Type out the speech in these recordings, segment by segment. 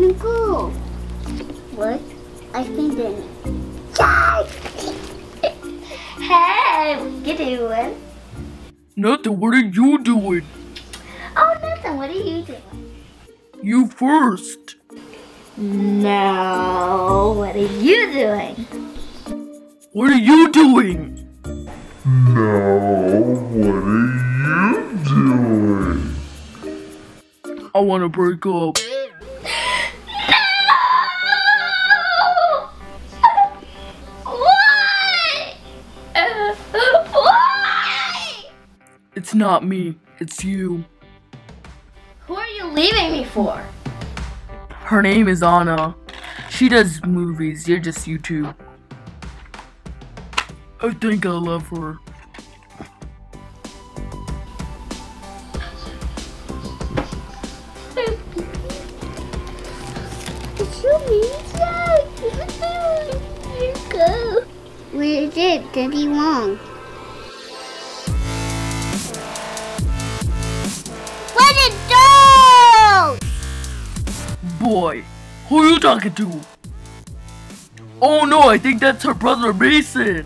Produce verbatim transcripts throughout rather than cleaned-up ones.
wanna go. What? I think then. Hey, what you doing? Nothing, what are you doing? Oh, nothing, what are you doing? You first. No, what are you doing? What are you doing? No, what are you doing? I want to break up. It's not me, it's you. Who are you leaving me for? Her name is Anna. She does movies, you're just YouTube. I think I love her. It's you, me, go. Where is it? Daddy Wong. Boy, who are you talking to? Oh no, I think that's her brother Mason.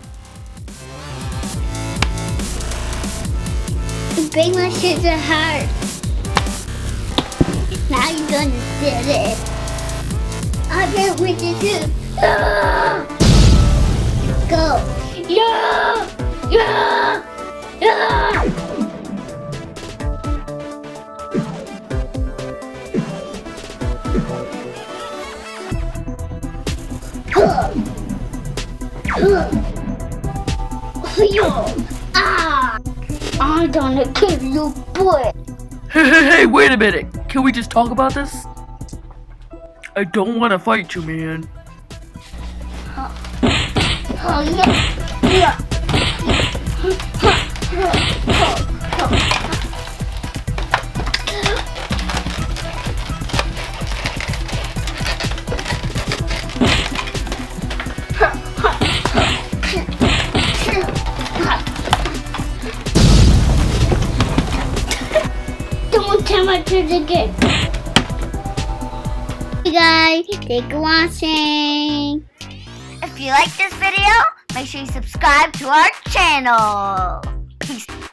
You break my sister's heart. Now you're gonna get it. I can't wait to do. Ah! Go. Yeah! Yeah! Yeah! I'm gonna kill you, boy. Hey, hey, hey, wait a minute. Can we just talk about this? I don't want to fight you, man. Again. Hey guys, thanks for watching. If you like this video, make sure you subscribe to our channel. Peace.